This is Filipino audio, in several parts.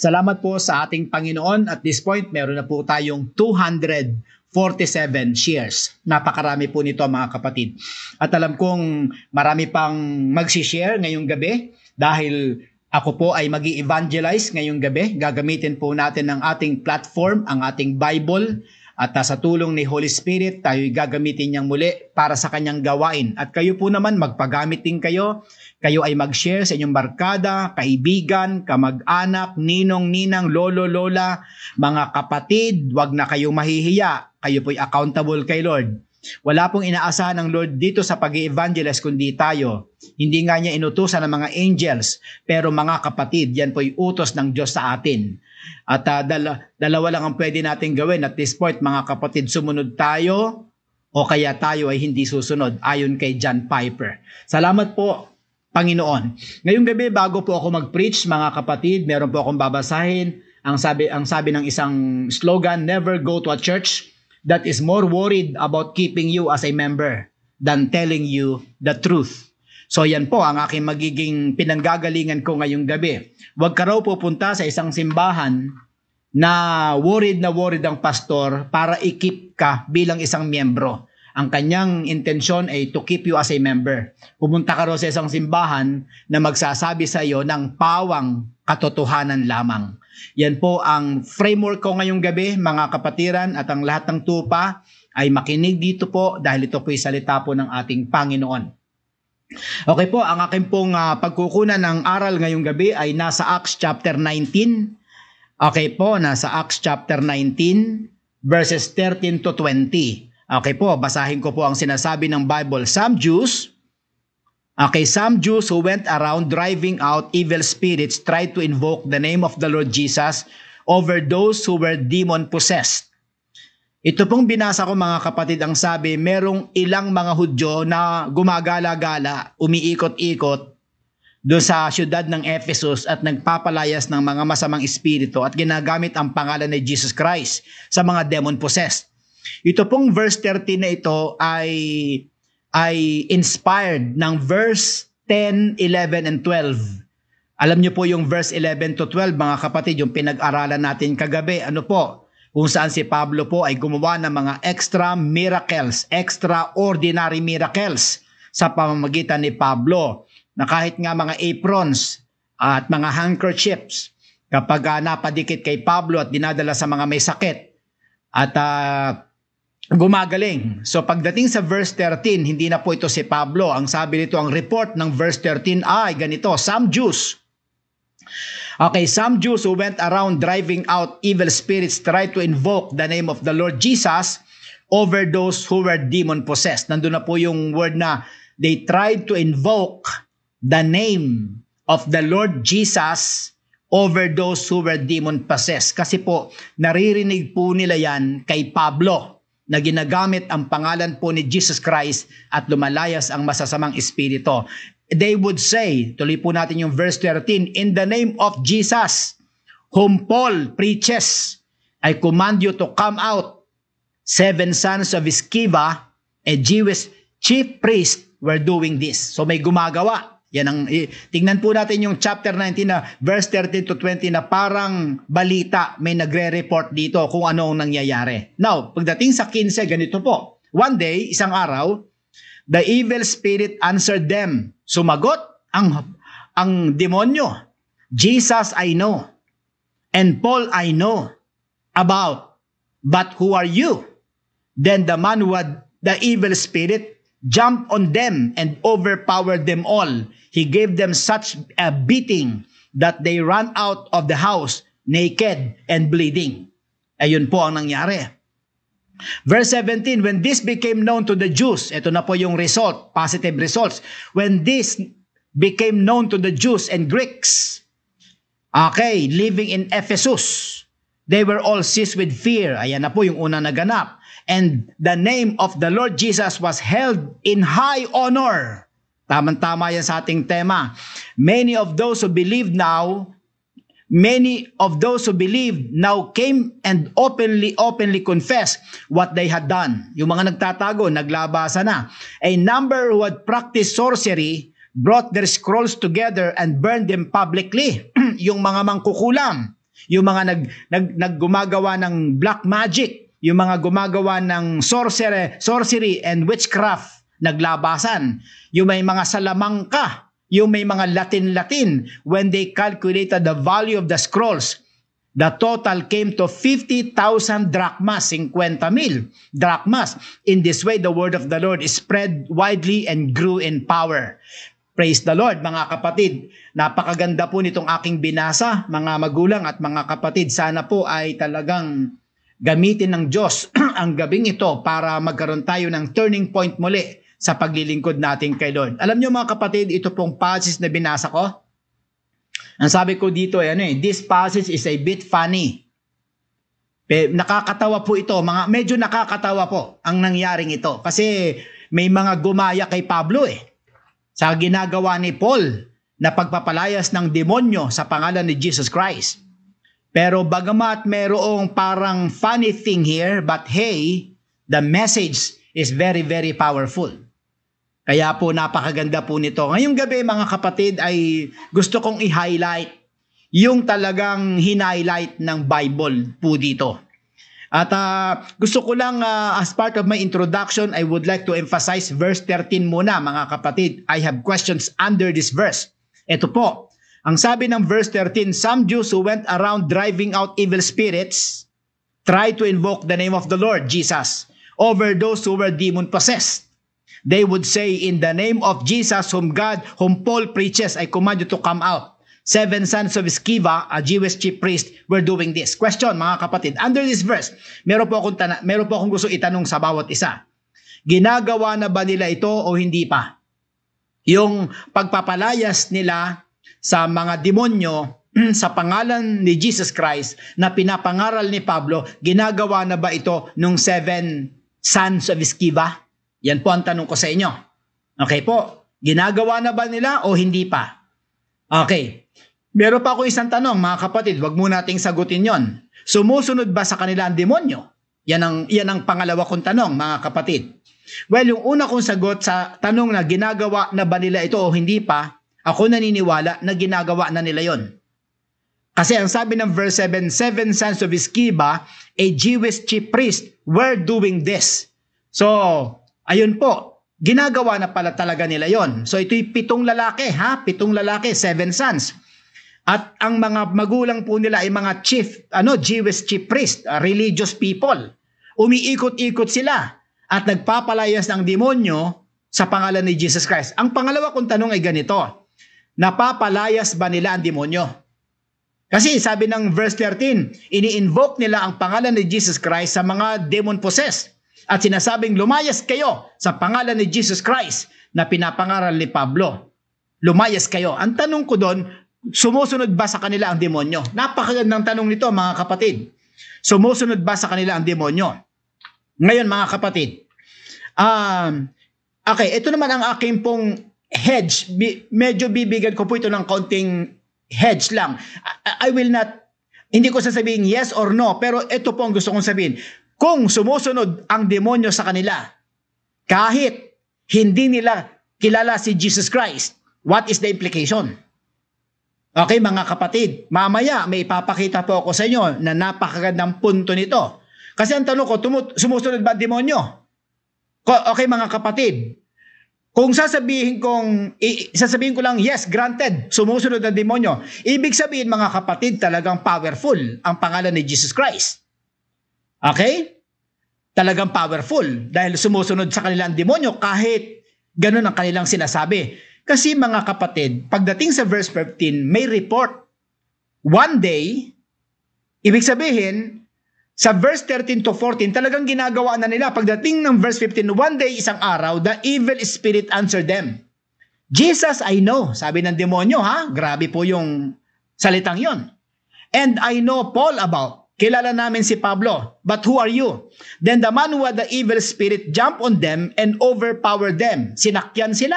Salamat po sa ating Panginoon. At this point, meron na po tayong 247 shares. Napakarami po nito, mga kapatid. At alam kong marami pang magsishare ngayong gabi dahil ako po ay mag-i-evangelize ngayong gabi. Gagamitin po natin ang ating platform, ang ating Bible, at sa tulong ni Holy Spirit, tayo'y gagamitin niyang muli para sa kanyang gawain. At kayo po naman, magpagamit din kayo. Kayo ay mag-share sa inyong barkada, kaibigan, kamag-anak, ninong, ninang, lolo, lola, mga kapatid. Huwag na kayong mahihiya. Kayo po'y accountable kay Lord. Wala pong inaasahan ng Lord dito sa pag-i-evangelize kundi tayo. Hindi nga niya inutusan ng mga angels, pero mga kapatid, yan po'y utos ng Diyos sa atin. At dalawa lang ang pwede natin gawin at this point, mga kapatid, sumunod tayo o kaya tayo ay hindi susunod, ayon kay John Piper. Salamat po, Panginoon. Ngayong gabi, bago po ako mag-preach, mga kapatid, meron po akong babasahin. Ang sabi ng isang slogan, never go to a church that is more worried about keeping you as a member than telling you the truth. So yan po ang aking magiging pinanggagalingan ko ngayong gabi. Huwag ka raw pupunta sa isang simbahan na worried ang pastor para i-keep ka bilang isang miyembro. Ang kanyang intensyon ay to keep you as a member. Pumunta ka raw sa isang simbahan na magsasabi sa iyo ng pawang katotohanan lamang. Yan po ang framework ko ngayong gabi, mga kapatiran, at ang lahat ng tupa ay makinig dito po dahil ito po ay salita po ng ating Panginoon. Okay po, ang aking pong pagkukunan ng aral ngayong gabi ay nasa Acts chapter 19. Okay po, nasa Acts chapter 19 verses 13 to 20. Okay po, basahin ko po ang sinasabi ng Bible. Some Jews who went around driving out evil spirits tried to invoke the name of the Lord Jesus over those who were demon-possessed. Ito pong binasa ko, mga kapatid, ang sabi, merong ilang mga Hudyo na gumagala-gala, umiikot-ikot doon sa siyudad ng Ephesus at nagpapalayas ng mga masamang espiritu at ginagamit ang pangalan ni Jesus Christ sa mga demon-possessed. Ito pong verse 13 na ito ay inspired ng verse 10, 11, and 12. Alam niyo po yung verse 11 to 12, mga kapatid, yung pinag-aralan natin kagabi. Ano po? Kung saan si Pablo po ay gumawa ng mga extra miracles, extraordinary miracles sa pamamagitan ni Pablo. Na kahit nga mga aprons at mga handkerchiefs, kapag napadikit kay Pablo at dinadala sa mga may sakit, at gumagaling. So pagdating sa verse 13, hindi na po ito si Pablo. Ang sabi nito, ang report ng verse 13 ay ganito, Some Jews who went around driving out evil spirits tried to invoke the name of the Lord Jesus over those who were demon-possessed. Nandun na po yung word na they tried to invoke the name of the Lord Jesus over those who were demon-possessed. Kasi po, naririnig po nila yan kay Pablo, na ginagamit ang pangalan po ni Jesus Christ at lumalayas ang masasamang espiritu. They would say, tuloy po natin yung verse 13, in the name of Jesus, whom Paul preaches, I command you to come out. 7 sons of Sceva, a Jewish chief priest, were doing this. So may gumagawa. Yan ang, tingnan po natin yung chapter 19 na verse 13 to 20 na parang balita, may nagre-report dito kung ano ang nangyayari. Now, pagdating sa 15, ganito po. One day, isang araw, the evil spirit answered them. Sumagot ang demonyo. Jesus I know, and Paul I know about, but who are you? Then the man who had the evil spirit jumped on them and overpowered them all. He gave them such a beating that they ran out of the house naked and bleeding. Ayun po ang nangyari. Verse 17, when this became known to the Jews, ito na po yung result, positive results. When this became known to the Jews and Greeks, okay, living in Ephesus, they were all seized with fear. Ayan na po yung unang naganap. And the name of the Lord Jesus was held in high honor. Tama-tama yan sa ating tema. Many of those who believed now came and openly confessed what they had done. Yung mga nagtatago, naglabasa na. A number who had practiced sorcery brought their scrolls together and burned them publicly. Yung mga mangkukulam, Yung mga naggumagawa ng black magic, yung mga gumagawa ng sorcery and witchcraft, naglabasan. Yung may mga salamangka, yung may mga Latin-Latin. When they calculated the value of the scrolls, the total came to 50,000 drachmas, 50,000 drachmas. In this way, the word of the Lord is spread widely and grew in power. Praise the Lord, mga kapatid. Napakaganda po nitong aking binasa, mga magulang at mga kapatid. Sana po ay talagang gamitin ng Diyos ang gabing ito para magkaroon tayo ng turning point muli sa paglilingkod natin kay Lord. Alam niyo mga kapatid, ito pong passage na binasa ko, ang sabi ko dito ay this passage is a bit funny. Nakakatawa po ito, medyo nakakatawa po ang nangyaring ito. Kasi may mga gumaya kay Pablo sa ginagawa ni Paul na pagpapalayas ng demonyo sa pangalan ni Jesus Christ. Pero bagamat merong parang funny thing here, but hey, the message is very, very powerful. Kaya po napakaganda po nito. Ngayong gabi mga kapatid ay gusto kong i-highlight yung talagang hinighlight ng Bible po dito. At gusto ko lang as part of my introduction, I would like to emphasize verse 13 muna mga kapatid. I have questions under this verse. Ito po, ang sabi ng verse 13, some Jews who went around driving out evil spirits tried to invoke the name of the Lord Jesus over those who were demon-possessed. They would say, in the name of Jesus, whom Paul preaches, I command you to come out. 7 sons of Sceva, a Jewish chief priest, were doing this. Question, mga kapatid, under this verse, meron po akong gusto itanong sa bawat isa. Ginagawa na ba nila ito o hindi pa? Yung pagpapalayas nila sa mga demonyo sa pangalan ni Jesus Christ na pinapangaral ni Pablo, ginagawa na ba ito nung 7 sons of Sceva? Yan po ang tanong ko sa inyo. Okay po, ginagawa na ba nila o hindi pa? Okay, meron pa ako isang tanong mga kapatid, wag muna nating sagutin yon. Sumusunod ba sa kanila ang demonyo? Yan ang pangalawa kong tanong mga kapatid. Well, yung una kong sagot sa tanong na ginagawa na ba nila ito o hindi pa, ako naniniwala na ginagawa na nila yon. Kasi ang sabi ng verse 7, 7 sons of Sceva, a Jewish chief priest, were doing this. So, ayun po, ginagawa na pala talaga nila yon. So ito'y 7 lalaki, pitong lalaki, 7 sons. At ang mga magulang po nila ay mga Jewish chief priest, religious people. Umiikot-ikot sila at nagpapalayas ng demonyo sa pangalan ni Jesus Christ. Ang pangalawa kong tanong ay ganito, napapalayas ba nila ang demonyo? Kasi sabi ng verse 13, ini-invoke nila ang pangalan ni Jesus Christ sa mga demon-possessed. At sinasabing lumayas kayo sa pangalan ni Jesus Christ na pinapangaral ni Pablo. Lumayas kayo. Ang tanong ko doon, sumusunod ba sa kanila ang demonyo? Napakagandang tanong nito mga kapatid. Sumusunod ba sa kanila ang demonyo? Ngayon mga kapatid, okay, ito naman ang aking pong hedge. Medyo bibigyan ko po ito ng kaunting hedge lang. Hindi ko sasabihin yes or no, pero ito po ang gusto kong sabihin. Kung sumusunod ang demonyo sa kanila, kahit hindi nila kilala si Jesus Christ, what is the implication? Okay mga kapatid, mamaya may ipapakita po ako sa inyo na napakagandang punto nito. Kasi ang tanong ko, sumusunod ba ang demonyo? Okay mga kapatid, kung sasabihin ko lang, yes, granted, sumusunod ang demonyo, ibig sabihin mga kapatid, talagang powerful ang pangalan ni Jesus Christ. Okay? Talagang powerful dahil sumusunod sa kanilang demonyo kahit ganun ang kanilang sinasabi. Kasi mga kapatid, pagdating sa verse 15, may report. One day, ibig sabihin, sa verse 13 to 14, talagang ginagawa na nila. Pagdating ng verse 15, one day, isang araw, the evil spirit answered them. Jesus, I know, sabi ng demonyo, Grabe po yung salitang yon. And I know Paul about. Kilala namin si Pablo, but who are you? Then the man who had the evil spirit jumped on them and overpowered them. Sinakyan sila.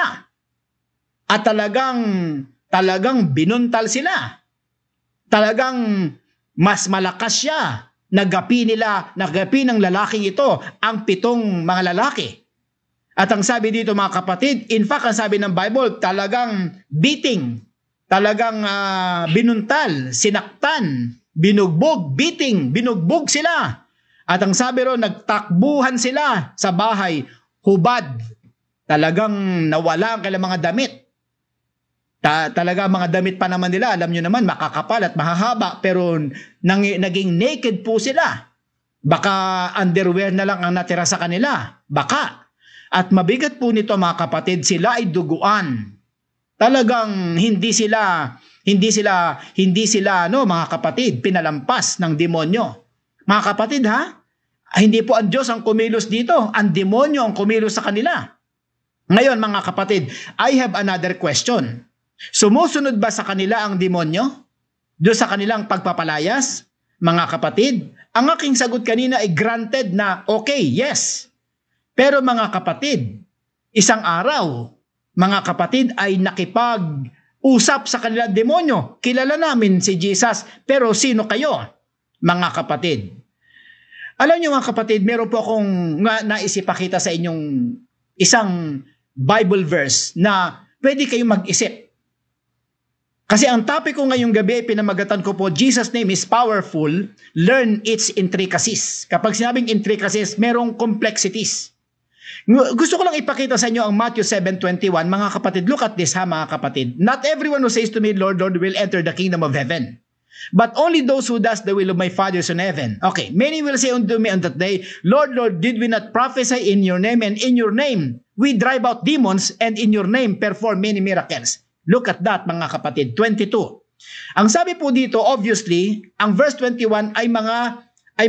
At talagang binuntal sila. Talagang mas malakas siya. Nagapi ng lalaking ito, ang 7 mga lalaki. At ang sabi dito mga kapatid, in fact, ang sabi ng Bible, talagang beating, talagang binuntal, sinaktan, binugbog, beating, binugbog sila. At ang sabi ron, nagtakbuhan sila sa bahay, hubad. Talagang nawala ang kailang mga damit. Talaga mga damit pa naman nila, alam nyo naman, makakapal at mahahaba, pero naging naked po sila. Baka underwear na lang ang natira sa kanila. Baka. At mabigat po nito mga kapatid, sila ay duguan. Talagang hindi sila mga kapatid, pinalampas ng demonyo. Mga kapatid ha, hindi po ang Diyos ang kumilos dito, ang demonyo ang kumilos sa kanila. Ngayon mga kapatid, I have another question. Sumusunod ba sa kanila ang demonyo? Doon sa kanilang pagpapalayas? Mga kapatid, ang aking sagot kanina ay granted na okay, yes. Pero mga kapatid, isang araw, mga kapatid ay nakipag-usap sa kanilang demonyo. Kilala namin si Jesus, pero sino kayo? Mga kapatid. Alam niyo mga kapatid, meron po akong naisipakita sa inyong isang Bible verse na pwede kayong mag-isip. Kasi ang topic ko ngayong gabi, pinamagatan ko po, Jesus' name is powerful, learn its intricacies. Kapag sinabing intricacies, merong complexities. Gusto ko lang ipakita sa inyo ang Matthew 7:21. Mga kapatid, look at this ha mga kapatid. Not everyone who says to me, Lord, Lord, will enter the kingdom of heaven, but only those who does the will of my Father in heaven. Okay, many will say unto me on that day, Lord, Lord, did we not prophesy in your name, and in your name we drive out demons, and in your name perform many miracles? Look at that mga kapatid, 22. Ang sabi po dito, obviously, ang verse 21 ay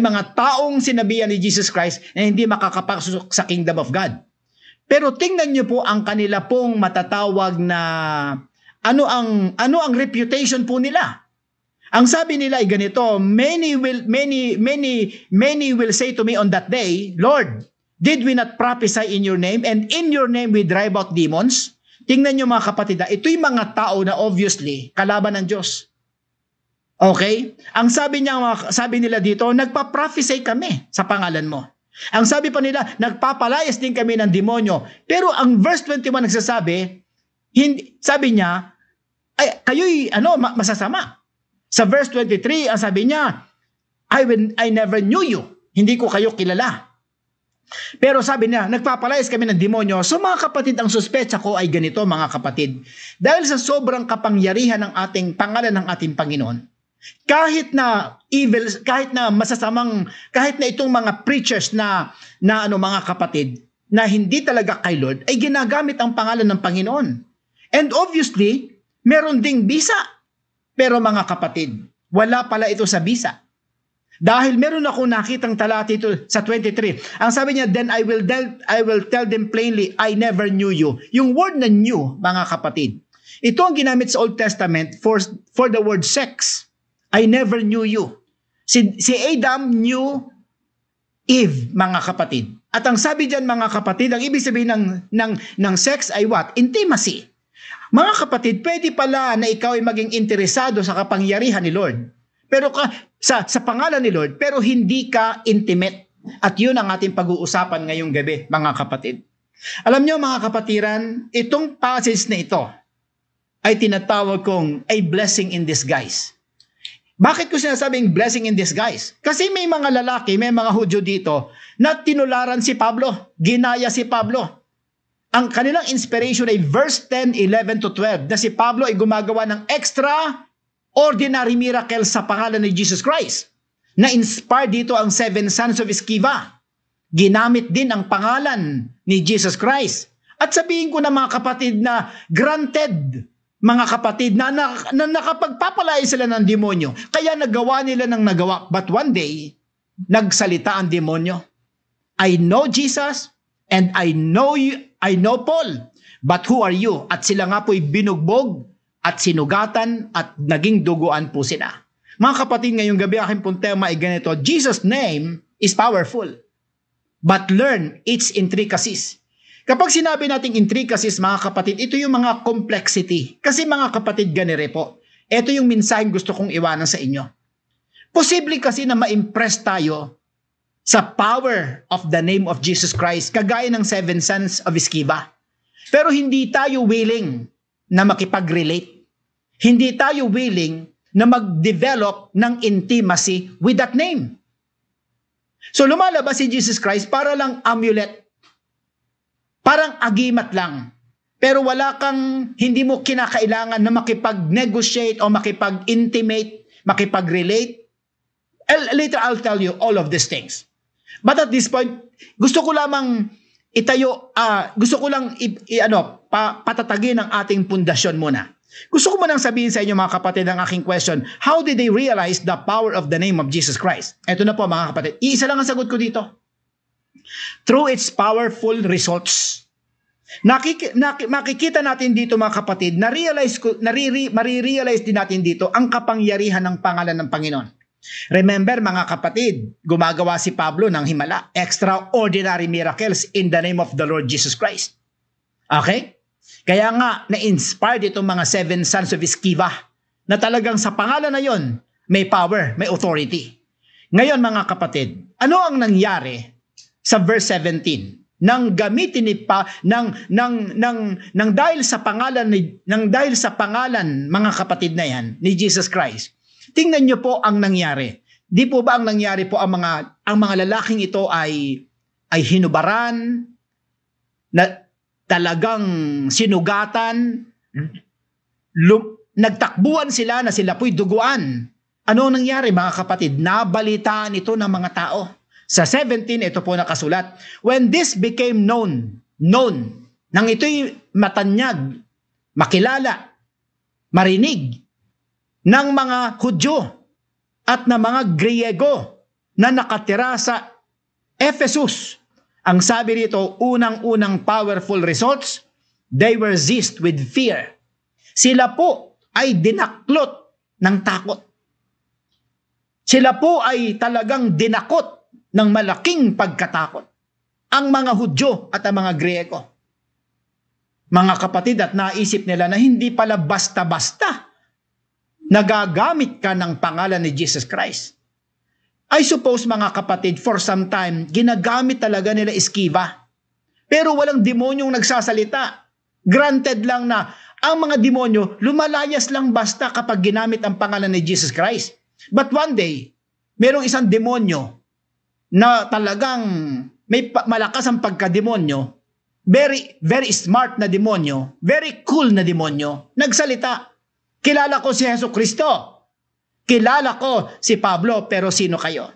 mga taong sinabihan ni Jesus Christ na hindi makakapasok sa kingdom of God. Pero tingnan niyo po ang kanila pong matatawag na ano ang reputation po nila. Ang sabi nila ay ganito, many will say to me on that day, Lord, did we not prophesy in your name, and in your name we drive out demons? Tingnan nyo mga kapatid, ito'y mga tao na obviously kalaban ng Diyos. Okay? Ang sabi nila dito, nagpa-prophesy kami sa pangalan mo. Ang sabi pa nila, nagpapalayas din kami ng demonyo. Pero ang verse 21 nagsasabi, sabi niya, ay, kayo'y masasama. Sa verse 23, ang sabi niya, I never knew you. Hindi ko kayo kilala. Pero sabi niya, nagpapalayas kami ng demonyo. So mga kapatid, ang suspetsa ko ay ganito mga kapatid. Dahil sa sobrang kapangyarihan ng ating pangalan ng ating Panginoon, kahit na itong mga preachers na mga kapatid, na hindi talaga kay Lord, ay ginagamit ang pangalan ng Panginoon. And obviously, meron ding bisa. Pero mga kapatid, wala pala ito sa bisa. Dahil meron ako nakitang talata ito sa 23. Ang sabi niya, then I will tell them plainly, I never knew you. Yung word na knew, mga kapatid, ito ang ginamit sa Old Testament for the word sex. I never knew you. Si Adam knew Eve, mga kapatid. At ang sabi diyan, mga kapatid, ang ibig sabihin ng sex ay what? Intimacy. Mga kapatid, pwede pala na ikaw ay maging interesado sa kapangyarihan ni Lord. Pero sa pangalan ni Lord, pero hindi ka intimate. At yun ang ating pag-uusapan ngayong gabi, mga kapatid. Alam nyo, mga kapatiran, itong passage na ito ay tinatawag kong a blessing in disguise. Bakit ko sinasabing blessing in disguise? Kasi may mga lalaki, may mga Hudyo dito na tinularan si Pablo, ginaya si Pablo. Ang kanilang inspiration ay verse 10, 11 to 12 na si Pablo ay gumagawa ng extraordinary miracle sa pangalan ni Jesus Christ. Na-inspire dito ang 7 sons of Sceva. Ginamit din ang pangalan ni Jesus Christ. At sabihin ko na mga kapatid na granted, mga kapatid, na nakapagpapalaya sila ng demonyo. Kaya nagawa nila ng nagawa. But one day, nagsalita ang demonyo. I know Jesus and I know you, I know Paul. But who are you? At sila nga po'y binugbog at sinugatan at naging duguan po sila. Mga kapatid, ngayong gabi aking pong tema ay ganito, Jesus' name is powerful, but learn its intricacies. Kapag sinabi nating intricacies, mga kapatid, ito yung mga complexity. Kasi mga kapatid, ganire po, ito yung minsaheng gusto kong iwanan sa inyo. Posible kasi na ma-impress tayo sa power of the name of Jesus Christ, kagaya ng 7 sons of Sceva. Pero hindi tayo willing na makipag-relate. Hindi tayo willing na mag-develop ng intimacy with that name. So lumalabas si Jesus Christ para lang amulet. Parang agimat lang. Pero wala kang, hindi mo kinakailangan na makipag-negotiate o makipag-intimate, makipag-relate. Later I'll tell you all of these things. But at this point, gusto ko lamang itayo, patatagin ang ating pundasyon muna. Gusto ko munang sabihin sa inyo mga kapatid ang aking question, how did they realize the power of the name of Jesus Christ? Ito na po mga kapatid, isa lang ang sagot ko dito. Through its powerful results. Makikita natin dito mga kapatid, marirealize din natin dito ang kapangyarihan ng pangalan ng Panginoon. Remember mga kapatid, gumagawa si Pablo ng himala, extraordinary miracles in the name of the Lord Jesus Christ. Okay? Kaya nga na-inspired itong mga 7 sons of Sceva na talagang sa pangalan na yon may power, may authority. Ngayon mga kapatid, ano ang nangyari sa verse 17? Nang gamitin ni pa nang dahil sa pangalan mga kapatid na yan ni Jesus Christ. Tingnan niyo po ang nangyari. Di po ba ang nangyari po ang mga lalaking ito ay hinubaran, na talagang sinugatan, nagtakbuhan sila na sila po'y duguan. Ano nangyari mga kapatid? Nabalitaan ito ng mga tao. Sa 17, ito po nakasulat. When this became known, nang ito'y matanyag, makilala, marinig, ng mga Hudyo at ng mga Griego na nakatira sa Ephesus. Ang sabi rito, unang-unang powerful results, they were seized with fear. Sila po ay dinaklot ng takot. Sila po ay talagang dinakot ng malaking pagkatakot. Ang mga Hudyo at ang mga Griego. Mga kapatid, at naisip nila na hindi pala basta-basta nagagamit ka ng pangalan ni Jesus Christ. I suppose mga kapatid, for some time, ginagamit talaga nila Sceva. Pero walang demonyong nagsasalita. Granted lang na ang mga demonyo lumalayas lang basta kapag ginamit ang pangalan ni Jesus Christ. But one day, merong isang demonyo na talagang may malakas ang pagkademonyo, very, very smart na demonyo, very cool na demonyo, nagsalita. Kilala ko si Hesus Kristo. Kilala ko si Pablo, pero sino kayo?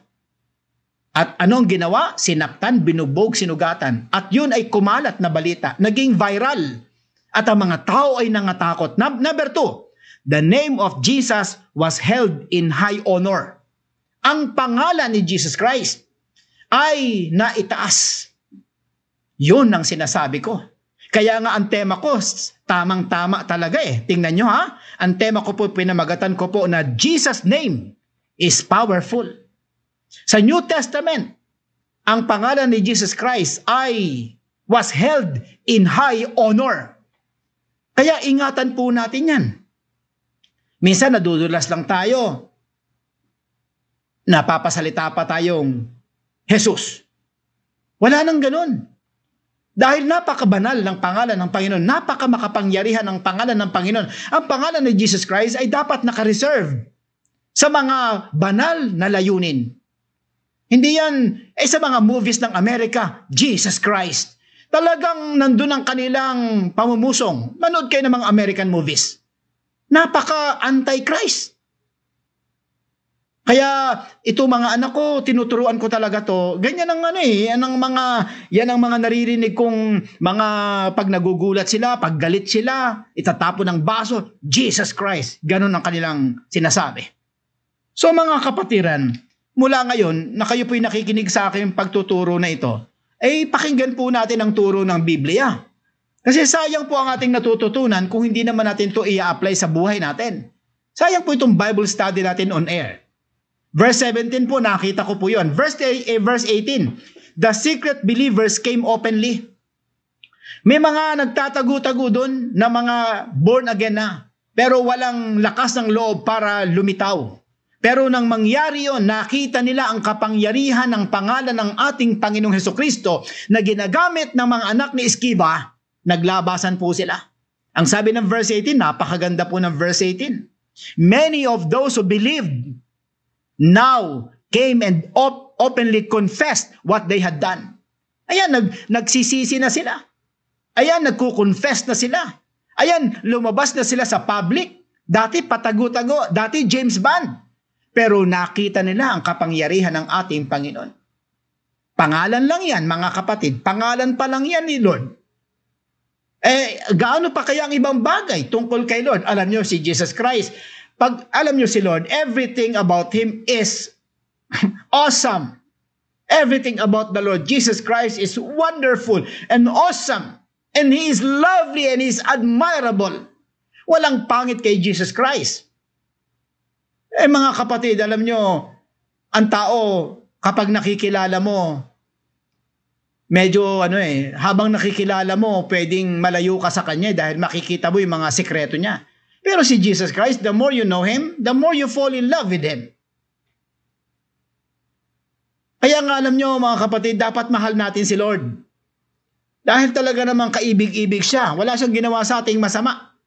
At anong ginawa? Sinaktan, binubog, sinugatan. At yun ay kumalat na balita. Naging viral. At ang mga tao ay nangatakot. Number 2, the name of Jesus was held in high honor. Ang pangalan ni Jesus Christ ay naitaas. Yun ang sinasabi ko. Kaya nga ang tema ko, tamang-tama talaga eh. Tingnan nyo ha. Ang tema ko po, pinamagatan ko po na Jesus' name is powerful. Sa New Testament, ang pangalan ni Jesus Christ was held in high honor. Kaya ingatan po natin yan. Minsan nadudulas lang tayo. Napapasalita pa tayong Jesus. Wala nang ganun. Dahil napakabanal ng pangalan ng Panginoon, napakamakapangyarihan ng pangalan ng Panginoon. Ang pangalan ni Jesus Christ ay dapat nakareserve sa mga banal na layunin. Hindi yan sa mga movies ng Amerika, Jesus Christ. Talagang nandun ang kanilang pamumusong. Manood kayo ng mga American movies. Napaka-anti-Christ. Kaya ito mga anak ko, tinuturuan ko talaga to. Ganyan ang yan ang mga naririnig kong mga pag nagugulat sila, pag galit sila, itatapo ng baso, Jesus Christ. Ganun ang kanilang sinasabi. So mga kapatiran, mula ngayon na kayo po'y nakikinig sa akin pagtuturo na ito, ay pakinggan po natin ang turo ng Biblia. Kasi sayang po ang ating natututunan kung hindi naman natin to i-apply sa buhay natin. Sayang po itong Bible study natin on air. Verse 17 po, nakita ko po yun. Verse 18, the secret believers came openly. May mga nagtatago-tago doon na mga born again na, pero walang lakas ng loob para lumitaw. Pero nang mangyari yun, nakita nila ang kapangyarihan ng pangalan ng ating Panginoong Hesukristo na ginagamit ng mga anak ni Sceva, naglabasan po sila. Ang sabi ng verse 18, napakaganda po ng verse 18. Many of those who believed now came and openly confessed what they had done. Ayan, nagsisisi na sila. Ayan, nagkukonfess na sila. Ayan, lumabas na sila sa public. Dati patago-tago, dati James Bond. Pero nakita nila ang kapangyarihan ng ating Panginoon. Pangalan lang yan, mga kapatid. Pangalan pa lang yan ni Lord. Eh, gaano pa kaya ang ibang bagay tungkol kay Lord? Alam nyo, si Jesus Christ, pag alam nyo si Lord, everything about Him is awesome. Everything about the Lord, Jesus Christ, is wonderful and awesome. And He is lovely and He is admirable. Walang pangit kay Jesus Christ. Eh, mga kapatid, alam nyo, ang tao, kapag nakikilala mo, medyo habang nakikilala mo, pwedeng malayo ka sa kanya dahil makikita mo yung mga sikreto niya. Pero si Jesus Christ, the more you know Him, the more you fall in love with Him. Kaya nga alam nyo mga kapatid, dapat mahal natin si Lord. Dahil talaga namang kaibig-ibig siya. Wala siyang ginawa sa ating masama.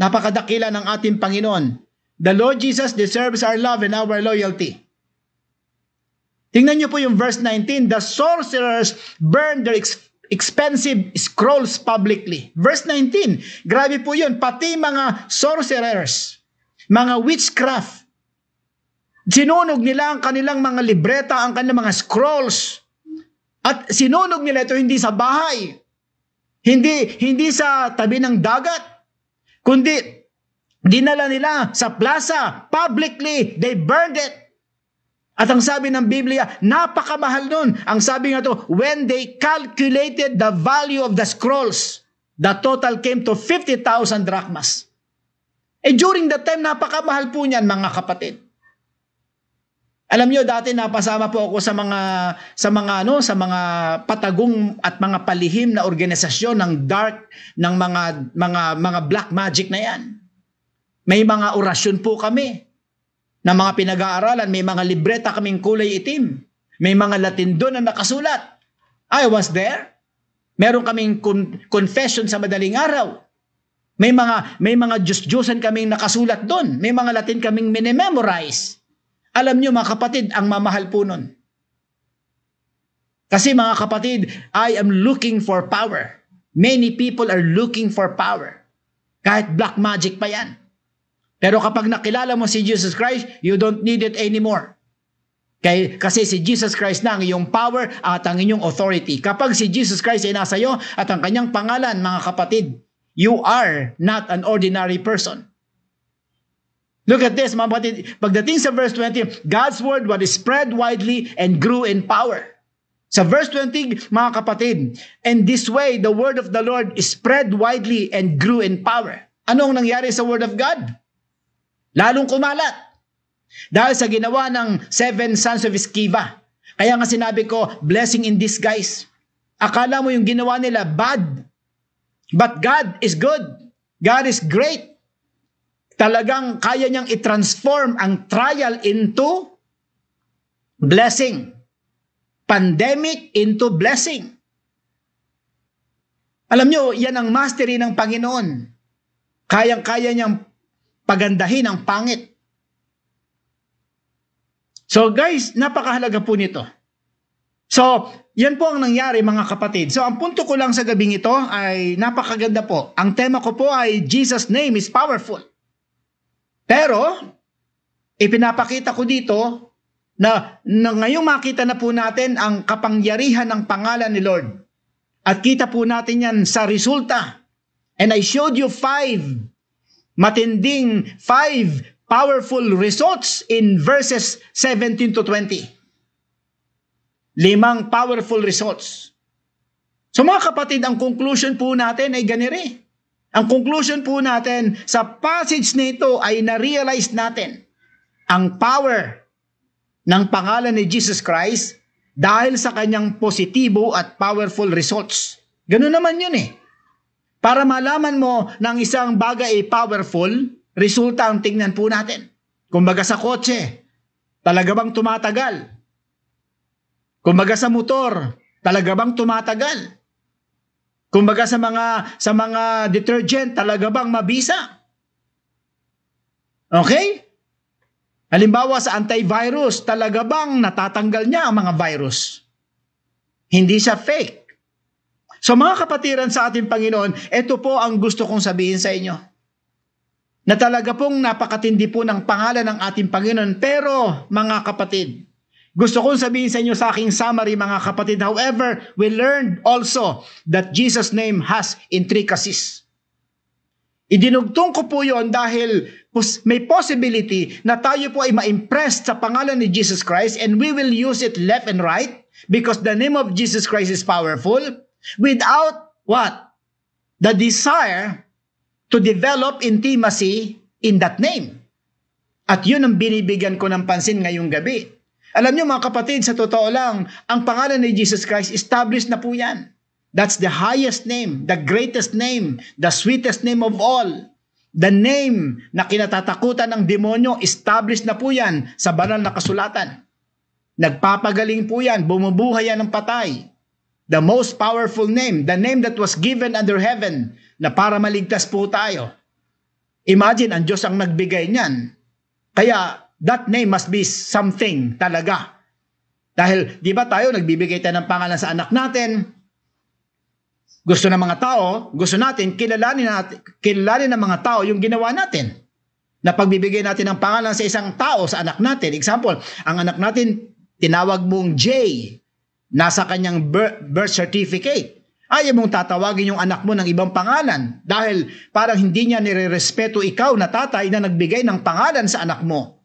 Napakadakila ng ating Panginoon. The Lord Jesus deserves our love and our loyalty. Tingnan niyo po yung verse 19, the sorcerers burned their expensive scrolls publicly. Verse 19, grabe po yun, pati mga sorcerers, mga witchcraft, sinunog nila ang kanilang mga libreta, ang kanilang mga scrolls, at sinunog nila ito hindi sa bahay, hindi sa tabi ng dagat, kundi dinala nila sa plaza, publicly, they burned it. At ang sabi ng Biblia, napakamahal nun. Ang sabi nga to, when they calculated the value of the scrolls, the total came to 50,000 drachmas. Eh during that time, napakamahal po niyan mga kapatid. Alam niyo dati napasama po ako sa mga patagong at mga palihim na organisasyon ng dark ng mga black magic na 'yan. May mga orasyon po kami na mga pinag-aaralan, may mga libreta kaming kulay itim, may mga Latin doon na nakasulat. I was there. Meron kaming confession sa madaling araw. May mga Diyos-Diyosan kaming nakasulat doon. May mga Latin kaming minememorize. Alam niyo mga kapatid, ang mamahal po nun. Kasi mga kapatid, I am looking for power. Many people are looking for power. Kahit black magic pa yan. Pero kapag nakilala mo si Jesus Christ, you don't need it anymore. Kasi si Jesus Christ na ang iyong power at ang inyong authority. Kapag si Jesus Christ ay nasa iyo at ang kanyang pangalan, mga kapatid, you are not an ordinary person. Look at this, mga kapatid. Pagdating sa verse 20, God's word was spread widely and grew in power. Sa verse 20, mga kapatid, and this way, the word of the Lord is spread widely and grew in power. Anong nangyari sa word of God? Lalong kumalat. Dahil sa ginawa ng 7 sons of Sceva. Kaya nga sinabi ko, blessing in disguise. Akala mo yung ginawa nila bad. But God is good. God is great. Talagang kaya niyang i-transform ang trial into blessing. Pandemic into blessing. Alam niyo, yan ang mastery ng Panginoon. Kayang-kaya niyang pagandahin ang pangit. So guys, napakahalaga po nito. So, yan po ang nangyari mga kapatid. So, ang punto ko lang sa gabing ito ay napakaganda po. Ang tema ko po ay Jesus' name is powerful. Pero, ipinapakita ko dito na ngayong makita na po natin ang kapangyarihan ng pangalan ni Lord. At kita po natin yan sa resulta. And I showed you 5 powerful results in verses 17 to 20. 5 powerful results. So mga kapatid, ang conclusion po natin ay ganire. Ang conclusion po natin sa passage na ito ay na-realize natin ang power ng pangalan ni Jesus Christ dahil sa kanyang positibo at powerful results. Ganun naman yun eh. Para malaman mo ng isang bagay ay powerful, resulta ang tingnan po natin. Kumbaga sa kotse, talaga bang tumatagal? Kumbaga sa motor, talaga bang tumatagal? Kumbaga sa mga detergent, talaga bang mabisa? Okay? Halimbawa sa antivirus, talaga bang natatanggal niya ang mga virus? Hindi siya fake. So mga kapatiran sa ating Panginoon, ito po ang gusto kong sabihin sa inyo. Na talaga pong napakatindi po ng pangalan ng ating Panginoon. Pero mga kapatid, gusto kong sabihin sa inyo sa aking summary mga kapatid. However, we learned also that Jesus' name has intricacies. Idinugtong ko po yon dahil may possibility na tayo po ay ma-impressed sa pangalan ni Jesus Christ and we will use it left and right because the name of Jesus Christ is powerful without what? The desire to develop intimacy in that name. At yun ang binibigyan ko ng pansin ngayong gabi. Alam nyo mga kapatid, sa totoo lang, ang pangalan ni Jesus Christ, established na po yan. That's the highest name, the greatest name, the sweetest name of all. The name na kinatatakutan ng demonyo, established na po yan sa banal na kasulatan. Nagpapagaling po yan, bumubuhay yan ng patay. The most powerful name, the name that was given under heaven na para maligtas po tayo. Imagine, ang Diyos ang nagbigay niyan. Kaya that name must be something talaga. Dahil di ba tayo nagbibigay tayo ng pangalan sa anak natin? Gusto ng mga tao, gusto natin, kilalanin ng mga tao yung ginawa natin. Na pagbibigay natin ng pangalan sa isang tao, sa anak natin. Example, ang anak natin, tinawag mong Jay. Nasa kanyang birth certificate. Ayaw mong tatawagin yung anak mo ng ibang pangalan. Dahil parang hindi niya nirerespeto ikaw na tatay na nagbigay ng pangalan sa anak mo.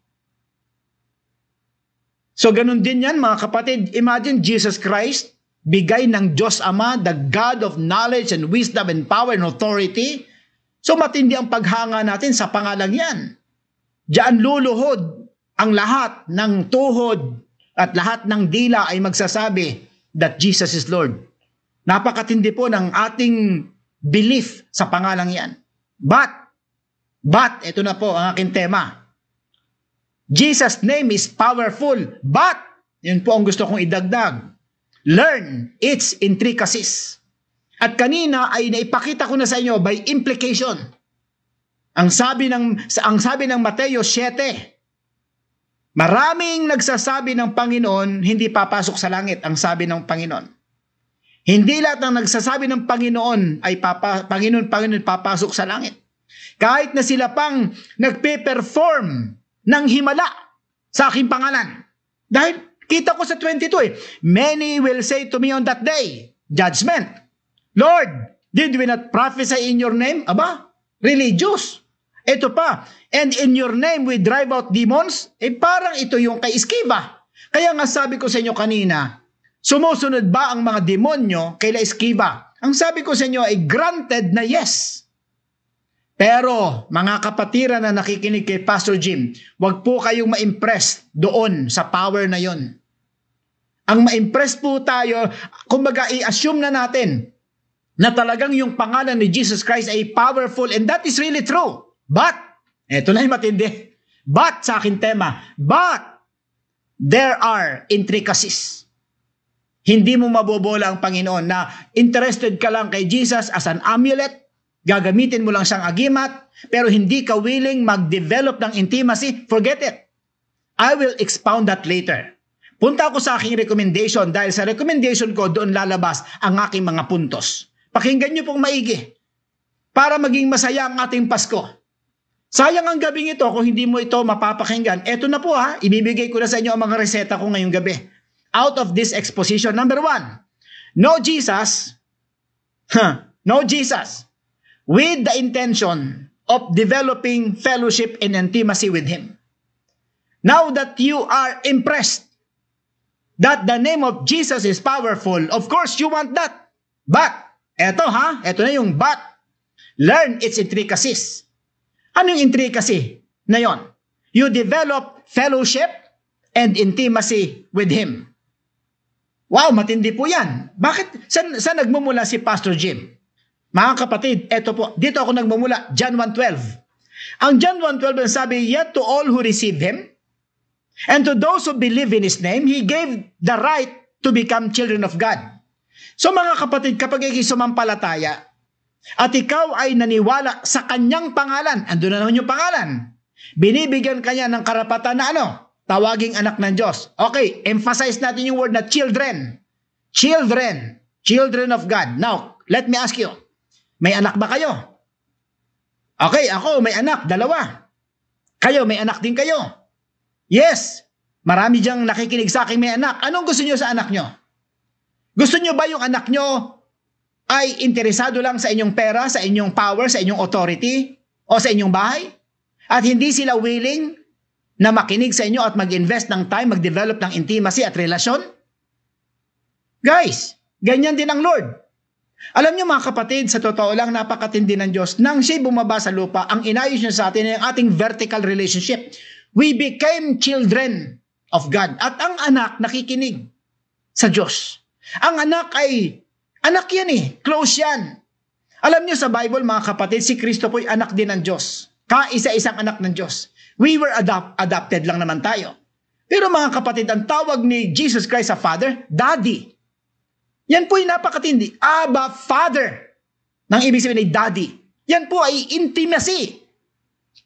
So ganun din yan mga kapatid. Imagine Jesus Christ, bigay ng Diyos Ama, the God of knowledge and wisdom and power and authority. So matindi ang paghanga natin sa pangalang yan. Diyan luluhod ang lahat ng tuhod at lahat ng dila ay magsasabi that Jesus is Lord. Napakatindi po ng ating belief sa pangalang yan. But, ito na po ang aking tema. Jesus' name is powerful, but, yun po ang gusto kong idagdag. Learn its intricacies. At kanina ay naipakita ko na sa inyo by implication. Ang sabi ng Mateo 7, maraming nagsasabi ng Panginoon, hindi papasok sa langit ang sabi ng Panginoon. Hindi lahat ng nagsasabi ng Panginoon ay Panginoon papasok sa langit. Kahit na sila pang nagpe-perform ng himala sa aking pangalan. Dahil kita ko sa 22 eh. Many will say to me on that day, judgment, Lord, did we not prophesy in your name? Aba, religious. Ito pa. And in your name we drive out demons. Eh parang ito yung kay Sceva. Kaya nga sabi ko sa inyo kanina, sumusunod ba ang mga demonyo kay Sceva? Ang sabi ko sa inyo ay granted na yes. Pero mga kapatiran na nakikinig kay Pastor Jim, huwag po kayong ma-impress doon sa power na yon. Ang ma-impress po tayo, kumbaga i-assume na natin na talagang yung pangalan ni Jesus Christ ay powerful and that is really true. But, eto na yung matindi, but sa akin tema, but there are intricacies. Hindi mo mabobola ang Panginoon na interested ka lang kay Jesus as an amulet, gagamitin mo lang siyang agimat, pero hindi ka willing mag-develop ng intimacy, forget it. I will expound that later. Punta ako sa aking recommendation dahil sa recommendation ko, doon lalabas ang aking mga puntos. Pakinggan niyo pong maigi para maging masaya ang ating Pasko. Sayang ang gabing ito kung hindi mo ito mapapakinggan. Eto na po ha, ibibigay ko na sa inyo ang mga reseta ko ngayong gabi. Out of this exposition, number 1, know Jesus. Know Jesus with the intention of developing fellowship and intimacy with Him. Now that you are impressed that the name of Jesus is powerful, of course you want that. But, eto na yung but. Learn its intricacies. Anong intricacy na yon? You develop fellowship and intimacy with Him. Wow, matindi po yan. Bakit? Saan nagmumula si Pastor Jim? Mga kapatid, eto po, dito ako nagmumula, John 1:12. Ang John 1:12 ang sabi, yet to all who receive Him, and to those who believe in His name, He gave the right to become children of God. So mga kapatid, kapag ikay sumampalataya, at ikaw ay naniwala sa Kanyang pangalan, andun na naman yung pangalan, Binibigyan kanya ng karapatan na ano? Tawaging anak ng Diyos. Okay, emphasize natin yung word na children. Children. Children of God. Now, let me ask you. May anak ba kayo? Okay, ako may anak, dalawa. Kayo, may anak din kayo. Yes. Marami diyang nakikinig sa akin may anak. Anong gusto niyo sa anak niyo? Gusto niyo ba yung anak niyo ay interesado lang sa inyong pera, sa inyong power, sa inyong authority, o sa inyong bahay? At hindi sila willing na makinig sa inyo at mag-invest ng time, mag-develop ng intimacy at relasyon? Guys, ganyan din ang Lord. Alam niyo mga kapatid, sa totoo lang napakatindi ng Diyos. Nang siya bumaba sa lupa, ang inayos niya sa atin ay ang ating vertical relationship. We became children of God. At ang anak nakikinig sa Diyos. Ang anak ay anak yan eh. Close yan. Alam nyo sa Bible mga kapatid, si Kristo po'y anak din ng Diyos. Kaisa-isang anak ng Diyos. We were adopted lang naman tayo. Pero mga kapatid, ang tawag ni Jesus Christ sa Father, Daddy. Yan po'y napakatindi. Abba, Father. Nang ibig sabihin ay Daddy. Yan po ay intimacy.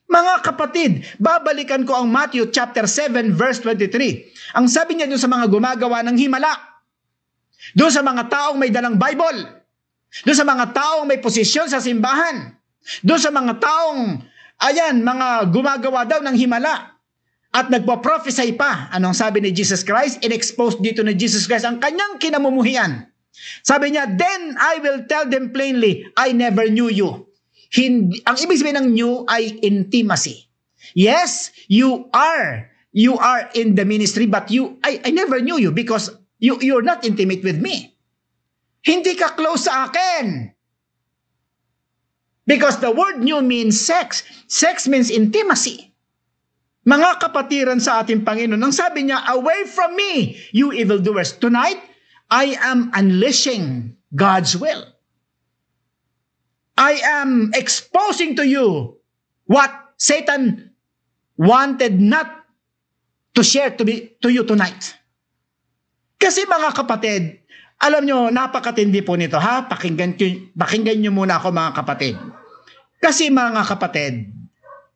Mga kapatid, babalikan ko ang Matthew chapter 7 verse 23. Ang sabi niya doon sa mga gumagawa ng himala, doon sa mga taong may dalang Bible, doon sa mga taong may posisyon sa simbahan, doon sa mga taong, ayan, mga gumagawa daw ng himala at nagpo-prophesy pa. Anong sabi ni Jesus Christ? In-expose dito ni Jesus Christ ang kanyang kinamumuhian. Sabi niya, then I will tell them plainly, I never knew you. Hindi, ang ibig sabihin ng new ay intimacy. Yes, you are in the ministry, but I never knew you because you're not intimate with me. Hindi ka close sa akin. Because the word new means sex. Sex means intimacy. Mga kapatiran sa ating Panginoon, ang sabi niya, away from me, you evildoers. Tonight, I am unleashing God's will. I am exposing to you what Satan wanted not to share to you tonight. Kasi mga kapatid, alam nyo, napakatindi po nito ha, pakinggan nyo muna ako mga kapatid. Kasi mga kapatid,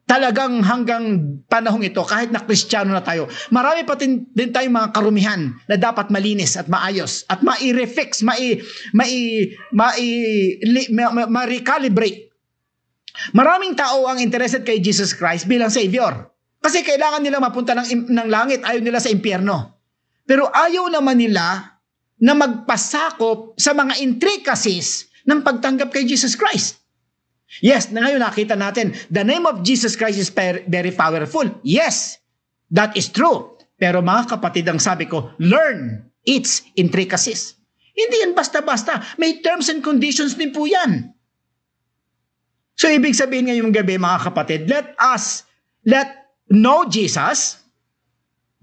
talagang hanggang panahong ito, kahit na Kristiyano na tayo, marami pa din tayong mga karumihan na dapat malinis at maayos at mai-refix, ma-recalibrate. Maraming tao ang interested kay Jesus Christ bilang Savior. Kasi kailangan nila mapunta ng langit, ayaw nila sa impyerno. Pero ayaw naman nila na magpasakop sa mga intricacies ng pagtanggap kay Jesus Christ. Yes, na ngayon nakita natin, the name of Jesus Christ is very powerful. Yes, that is true. Pero mga kapatid, ang sabi ko, learn its intricacies. Hindi yan basta-basta. May terms and conditions din po yan. So, ibig sabihin ngayong gabi, mga kapatid, let know Jesus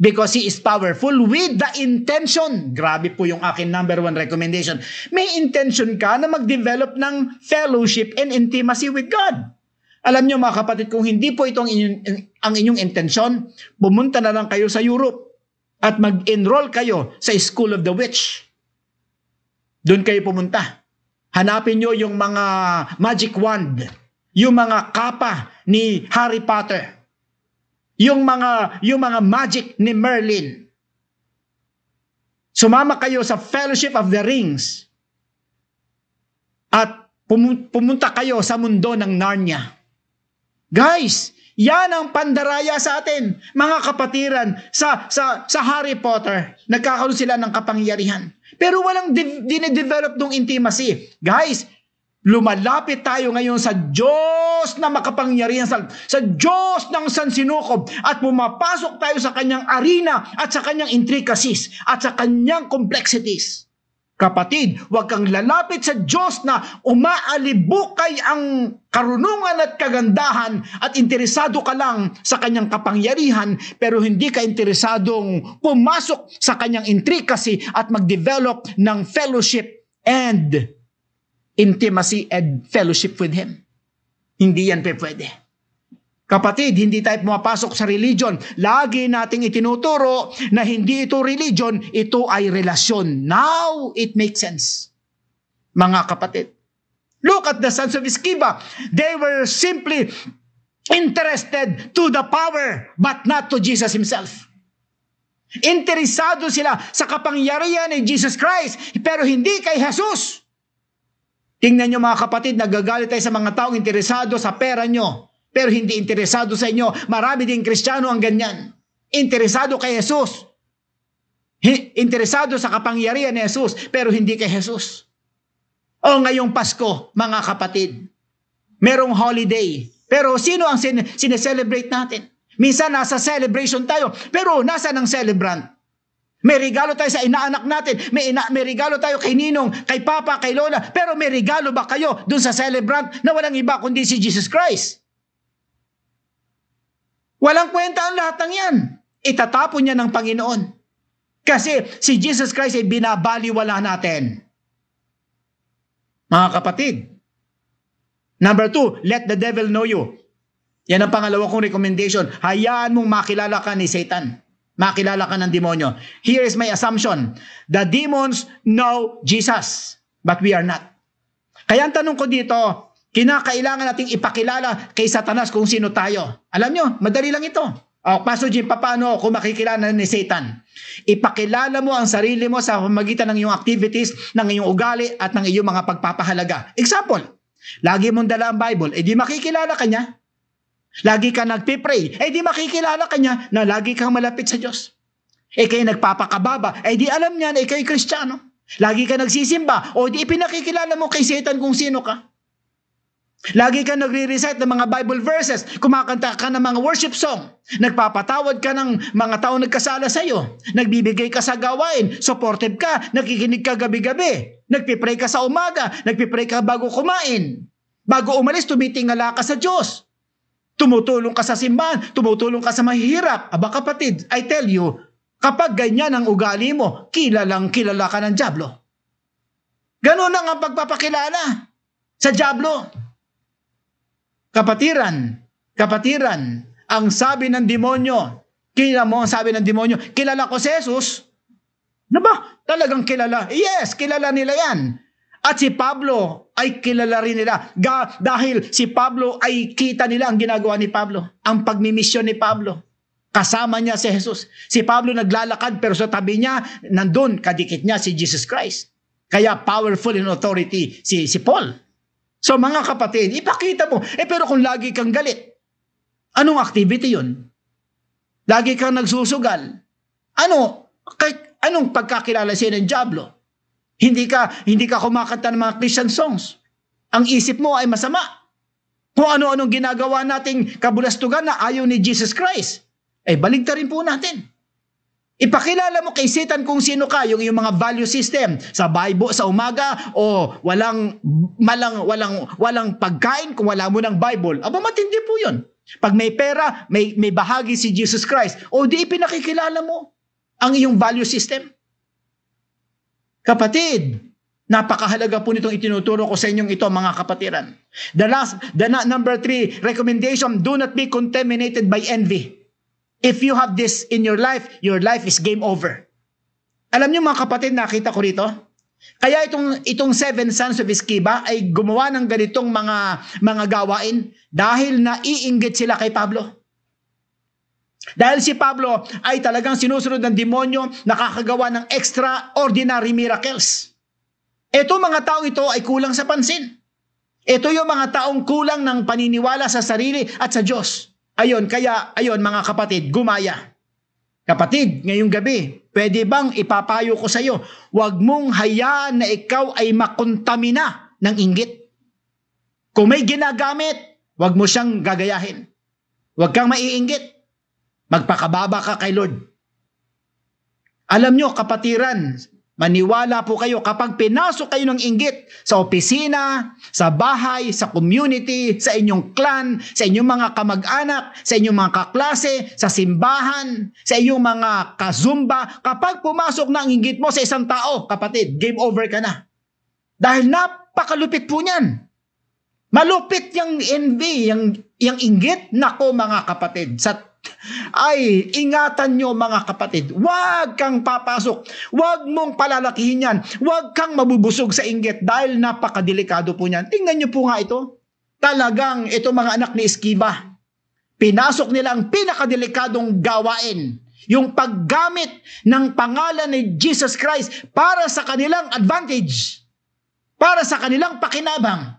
because He is powerful with the intention. Grabe po yung akin number 1 recommendation. May intention ka na mag-develop ng fellowship and intimacy with God. Alam nyo mga kapatid, kung hindi po ito ang inyong intention, pumunta na lang kayo sa Europe at mag-enroll kayo sa School of the Witch. Doon kayo pumunta. Hanapin nyo yung mga magic wand, yung mga kapa ni Harry Potter, yung mga magic ni Merlin. Sumama kayo sa Fellowship of the Rings at pumunta kayo sa mundo ng Narnia. Guys, yan ang pandaraya sa atin. Mga kapatiran, sa Harry Potter, nagkakaroon sila ng kapangyarihan. Pero walang dinedevelop ng intimacy. Guys, lumalapit tayo ngayon sa Diyos na makapangyarihan, sa Diyos ng sansinukob, at pumapasok tayo sa kanyang arena at sa kanyang intricacies at sa kanyang complexities. Kapatid, huwag kang lalapit sa Diyos na umaalibukay ang karunungan at kagandahan at interesado ka lang sa kanyang kapangyarihan pero hindi ka interesadong pumasok sa kanyang intricacy at mag-develop ng fellowship and intimacy and fellowship with Him. Hindi yan pwede. Kapatid, hindi tayo pumapasok sa religion. Lagi nating itinuturo na hindi ito religion, ito ay relasyon. Now, it makes sense. Mga kapatid, look at the sons of Sceva. They were simply Interested to the power but not to Jesus himself. Interesado sila sa kapangyarihan ni Jesus Christ pero hindi kay Jesus. Tingnan nyo mga kapatid, nagagalit tayo sa mga taong interesado sa pera nyo pero hindi interesado sa inyo. Marami ding Kristiyano ang ganyan. Interesado kay Jesus. Interesado sa kapangyarihan ni Jesus pero hindi kay Jesus. O ngayong Pasko, mga kapatid, merong holiday. Pero sino ang sineselebrate natin? Minsan nasa celebration tayo, pero nasa ng celebrant? May regalo tayo sa inaanak natin, may regalo tayo kay Ninong, kay Papa, kay Lola, pero may regalo ba kayo dun sa celebrant na walang iba kundi si Jesus Christ? Walang kwenta ang lahat ng yan. Itatapon niya ng Panginoon. Kasi si Jesus Christ ay binabaliwala natin. Mga kapatid, Number 2, let the devil know you. Yan ang pangalawa kong recommendation. Hayaan mong makilala ka ni Satan. Makilala ka ng demonyo. Here is my assumption. The demons know Jesus, but we are not. Kaya ang tanong ko dito, kinakailangan nating ipakilala kay Satanas kung sino tayo. Alam nyo, madali lang ito. O, Pastor Jim, paano kung makikilala ni Satan? Ipakilala mo ang sarili mo sa pamagitan ng iyong activities, ng iyong ugali, at ng iyong mga pagpapahalaga. Example, lagi mong dala ang Bible, eh di makikilala ka niya. Lagi ka nagpipray, eh di makikilala ka niya na lagi kang malapit sa Diyos. Eh kayo nagpapakababa, eh di alam niya na ikay Kristiyano. Lagi ka nagsisimba, o di ipinakikilala mo kay Satan kung sino ka. Lagi ka nagre-recite ng mga Bible verses, kumakanta ka ng mga worship song, nagpapatawad ka ng mga tao nagkasala sa'yo, nagbibigay ka sa gawain, supportive ka, nakikinig ka gabi-gabi, nagpipray ka sa umaga, nagpipray ka bago kumain, bago umalis, tumitingala ka sa Diyos, tumutulong ka sa simbahan, tumutulong ka sa mahihirap. Aba kapatid, I tell you, kapag ganyan ang ugali mo, kilalang kilala ka ng Diablo. Ganun lang ang pagpapakilala sa Diablo. Kapatiran, ang sabi ng demonyo, kilala mo ang sabi ng demonyo, kilala ko si Jesus. Na ba? Talagang kilala. Yes, kilala nila yan. At si Pablo ay kilala rin nila. Dahil si Pablo ay kita nila ang ginagawa ni Pablo. Ang pagmimisyon ni Pablo. Kasama niya si Jesus. Si Pablo naglalakad pero sa tabi niya, nandun kadikit niya si Jesus Christ. Kaya powerful in authority si Paul. So mga kapatid, ipakita mo. Pero kung lagi kang galit, anong activity yun? Lagi kang nagsusugal. Ano? Anong pagkakilala sa'yo ng Diablo? Hindi ka kumakanta ng mga Christian songs. Ang isip mo ay masama. Kung ano-anong ginagawa nating kabulastugan na ayaw ni Jesus Christ, ay baligtarin po natin. Ipakilala mo kay Satan kung sino ka, yung mga value system sa Bible sa umaga o walang pagkain kung wala mo ng Bible. Aba matindi po 'yon. Pag may pera, may bahagi si Jesus Christ. O di ipinakikilala mo ang iyong value system. Kapatid, napakahalaga po nitong itinuturo ko sa inyong ito mga kapatiran. Number 3 recommendation, do not be contaminated by envy. If you have this in your life is game over. Alam niyo mga kapatid, nakita ko rito. Kaya itong 7 sons of Sceva ay gumawa ng ganitong mga gawain dahil naiinggit sila kay Pablo. Dahil si Pablo ay talagang sinusunod ng demonyo, nakakagawa ng extraordinary miracles. Ito mga tao ito ay kulang sa pansin. Ito yung mga taong kulang ng paniniwala sa sarili at sa Diyos. Kaya mga kapatid, gumaya. Kapatid, ngayong gabi, pwede bang ipapayo ko sa iyo, huwag mong hayaan na ikaw ay makontamina ng inggit. Kung may ginagamit, huwag mo siyang gagayahin. Huwag kang maiinggit. Magpakababa ka kay Lord. Alam nyo, kapatiran, maniwala po kayo kapag pinasok kayo ng inggit sa opisina, sa bahay, sa community, sa inyong clan, sa inyong mga kamag-anak, sa inyong mga kaklase, sa simbahan, sa inyong mga kazumba. Kapag pumasok na ang inggit mo sa isang tao, kapatid, game over ka na. Dahil napakalupit po niyan. Malupit yung envy, yung inggit. Nako mga kapatid, ingatan nyo mga kapatid, huwag kang papasok, huwag mong palalakihin yan, huwag kang mabubusog sa inggit dahil napakadelikado po niyan. Tingnan nyo po nga ito, talagang ito mga anak ni Sceva, Pinasok nila ang pinakadelikadong gawain, yung paggamit ng pangalan ni Jesus Christ para sa kanilang advantage, para sa kanilang pakinabang,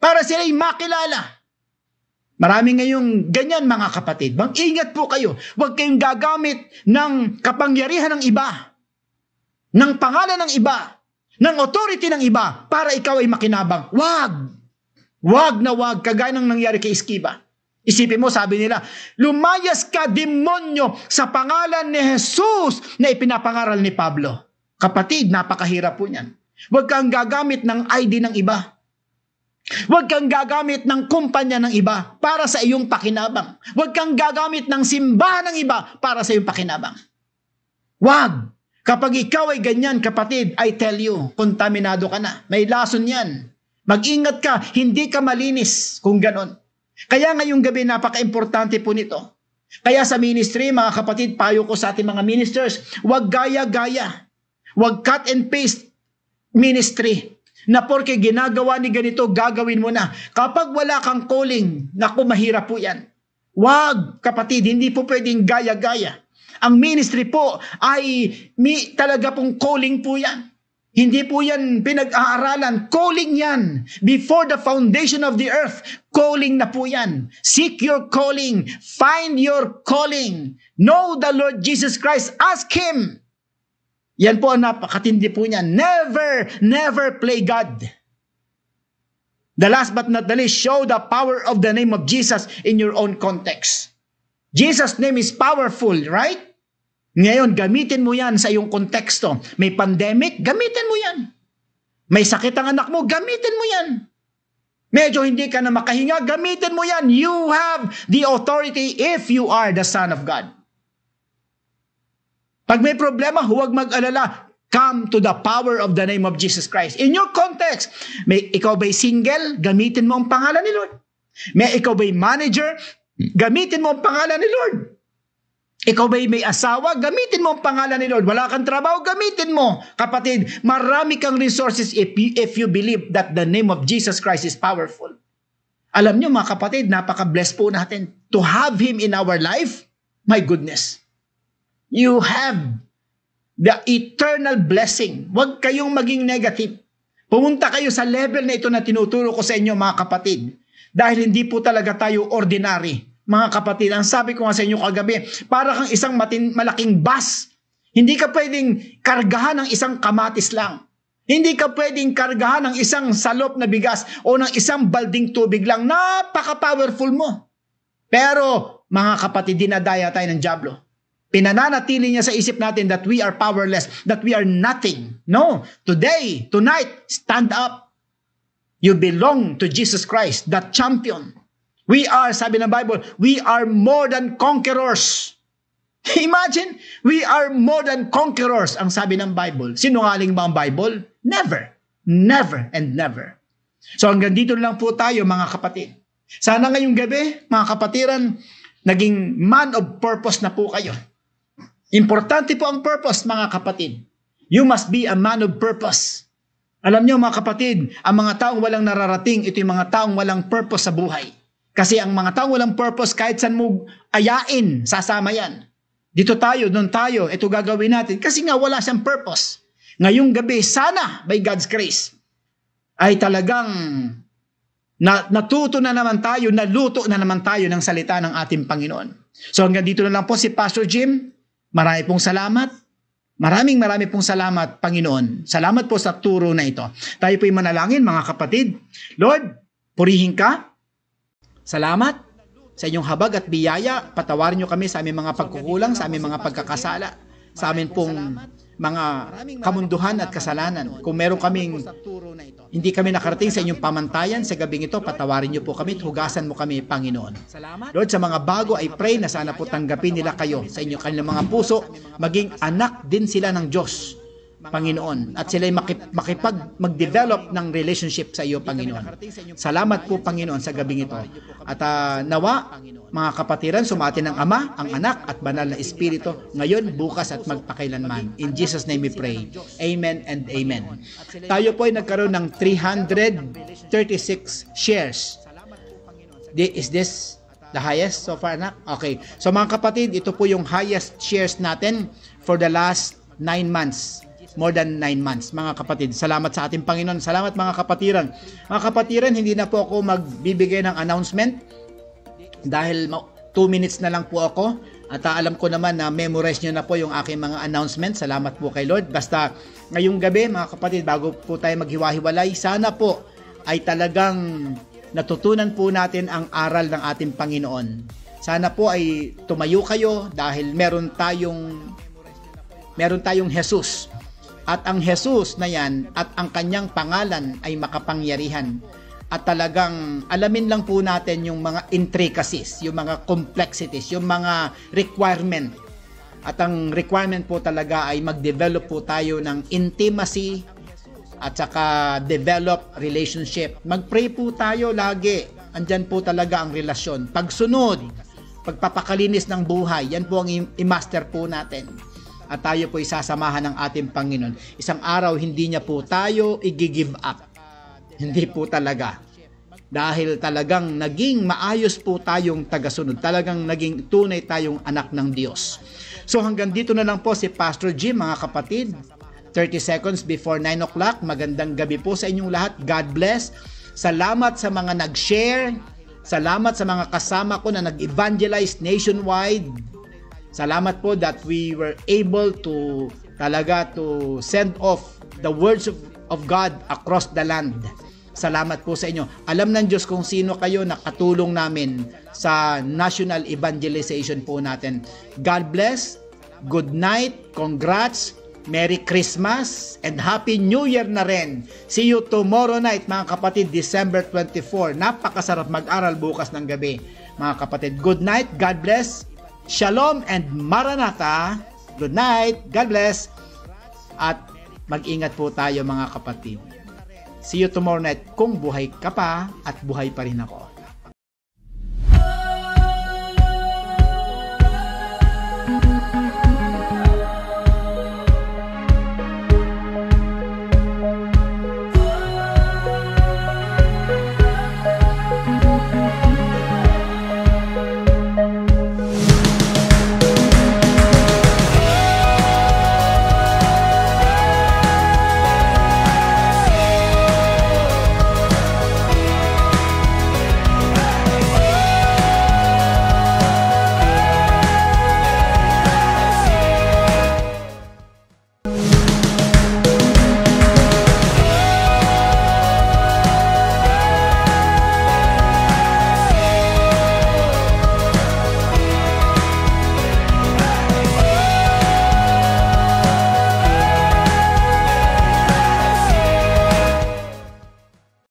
para sila'y makilala. Marami ngayong ganyan, mga kapatid. Mag-ingat po kayo. Huwag kayong gagamit ng kapangyarihan ng iba, ng pangalan ng iba, ng authority ng iba para ikaw ay makinabang. Wag! Wag na wag, kagaya ng nangyari kay Sceva. Isipin mo, sabi nila, lumayas ka, demonyo, sa pangalan ni Jesus na ipinapangaral ni Pablo. Kapatid, napakahirap po niyan. Huwag kang gagamit ng ID ng iba. Huwag kang gagamit ng kumpanya ng iba para sa iyong pakinabang. Huwag kang gagamit ng simbahan ng iba para sa iyong pakinabang. Wag! Kapag ikaw ay ganyan, kapatid, I tell you, kontaminado ka na. May lason yan. Mag-ingat ka, hindi ka malinis kung ganon. Kaya ngayong gabi, napaka-importante po nito. Kaya sa ministry, mga kapatid, payo ko sa ating mga ministers, huwag gaya-gaya, huwag cut and paste ministry, na porke ginagawa ni ganito, gagawin mo na. Kapag wala kang calling, naku, mahirap po yan. Huwag, kapatid, hindi po pwedeng gaya-gaya. Ang ministry po ay talaga pong calling po yan. Hindi po yan pinag-aaralan. Calling yan. Before the foundation of the earth, calling na po yan. Seek your calling. Find your calling. Know the Lord Jesus Christ. Ask Him. Yan po ang napakatindi po niyan. Never, never play God. The last but not the least, show the power of the name of Jesus in your own context. Jesus' name is powerful, right? Ngayon, gamitin mo yan sa iyong konteksto. May pandemic, gamitin mo yan. May sakit ang anak mo, gamitin mo yan. Medyo hindi ka na makahinga, gamitin mo yan. You have the authority if you are the Son of God. Pag may problema, huwag mag-alala. Come to the power of the name of Jesus Christ. In your context, ikaw ba'y single? Gamitin mo ang pangalan ni Lord. Ikaw ba'y manager? Gamitin mo ang pangalan ni Lord. Ikaw ba'y may asawa? Gamitin mo ang pangalan ni Lord. Wala kang trabaho? Gamitin mo. Kapatid, marami kang resources if you believe that the name of Jesus Christ is powerful. Alam nyo mga kapatid, napaka-blessed po natin to have Him in our life. My goodness. You have the eternal blessing. Huwag kayong maging negative. Pumunta kayo sa level na ito na tinuturo ko sa inyo mga kapatid. Dahil hindi po talaga tayo ordinary. Mga kapatid, ang sabi ko nga sa inyo kagabi, para kang isang malaking bus. Hindi ka pwedeng kargahan ng isang kamatis lang. Hindi ka pwedeng kargahan ng isang salop na bigas o ng isang balding tubig lang. Napaka-powerful mo. Pero, mga kapatid, dinadaya tayo ng Diablo. Pinananatili niya sa isip natin that we are powerless, that we are nothing. No, today, tonight, stand up. You belong to Jesus Christ, that champion. We are, sabi ng Bible, we are more than conquerors. Imagine, we are more than conquerors, ang sabi ng Bible. Sinungaling ba ang Bible? Never, never, and never. So hanggang dito lang po tayo, mga kapatid. Sana ngayong gabi, mga kapatiran, naging man of purpose na po kayo. Importante po ang purpose, mga kapatid. You must be a man of purpose. Alam niyo, mga kapatid, ang mga taong walang nararating, ito yung mga taong walang purpose sa buhay. Kasi ang mga tao walang purpose, kahit saan mo ayain, sasama yan. Dito tayo, doon tayo, ito gagawin natin. Kasi nga wala siyang purpose. Ngayong gabi, sana, by God's grace, ay talagang natuto na naman tayo, naluto na naman tayo ng salita ng ating Panginoon. So hanggang dito na lang po si Pastor Jim. Marami pong salamat. Maraming pong salamat, Panginoon. Salamat po sa turo na ito. Tayo po'y manalangin, mga kapatid. Lord, purihin ka. Salamat sa inyong habag at biyaya. Patawarin nyo kami sa aming mga pagkukulang, sa aming mga pagkakasala, sa aming pong mga kamunduhan at kasalanan. Kung meron kaming hindi kami nakarating sa inyong pamantayan sa gabing ito, patawarin nyo po kami at hugasan mo kami, Panginoon. Lord, sa mga bago, I pray na sana po tanggapin nila kayo sa inyong kanilang mga puso, maging anak din sila ng Diyos, Panginoon, at sila'y mag-develop ng relationship sa iyo, Panginoon. Salamat po, Panginoon, sa gabing ito. At nawa, mga kapatiran, sumatin ang Ama, ang Anak, at Banal na Espiritu, ngayon, bukas, at magpakailanman. In Jesus' name we pray. Amen and amen. Tayo po ay nagkaroon ng 336 shares. Is this The highest so far na? Okay. So mga kapatid, ito po yung highest shares natin for the last 9 months. More than 9 months, mga kapatid. Salamat sa ating Panginoon. Salamat mga kapatiran. Mga kapatiran, hindi na po ako magbibigay ng announcement dahil 2 minutes na lang po ako. At alam ko naman na memorize nyo na po yung aking mga announcements. Salamat po kay Lord. Basta ngayong gabi, mga kapatid, bago po tayo maghiwa-hiwalay, sana po ay talagang natutunan po natin ang aral ng ating Panginoon. Sana po ay tumayo kayo dahil meron tayong Jesus. At ang Jesus na yan at ang kanyang pangalan ay makapangyarihan. At talagang alamin lang po natin yung mga intricacies, yung mga complexities, yung mga requirement. At ang requirement po talaga ay mag-develop po tayo ng intimacy at saka develop relationship. Mag-pray po tayo lagi. Andyan po talaga ang relasyon. Pagsunod, pagpapakalinis ng buhay, yan po ang i-master po natin. At tayo po isasamahan ng ating Panginoon. Isang araw, hindi niya po tayo i-give up. Hindi po talaga. Dahil talagang naging maayos po tayong tagasunod. Talagang naging tunay tayong anak ng Diyos. So hanggang dito na lang po si Pastor Jim, mga kapatid. 30 seconds before 9 o'clock. Magandang gabi po sa inyong lahat. God bless. Salamat sa mga nag-share. Salamat sa mga kasama ko na nag-evangelize nationwide. Salamat po that we were able to talaga to send off the words of God across the land. Salamat po sa inyo. Alam ng Diyos kung sino kayo na katulong namin sa national evangelization po natin. God bless, good night, congrats, Merry Christmas, and Happy New Year na rin. See you tomorrow night mga kapatid, December 24. Napakasarap mag-aral bukas ng gabi mga kapatid. Good night, God bless, Shalom and Maranatha. Good night, God bless. At mag-ingat po tayo mga kapatid. See you tomorrow night kung buhay ka pa at buhay pa rin ako.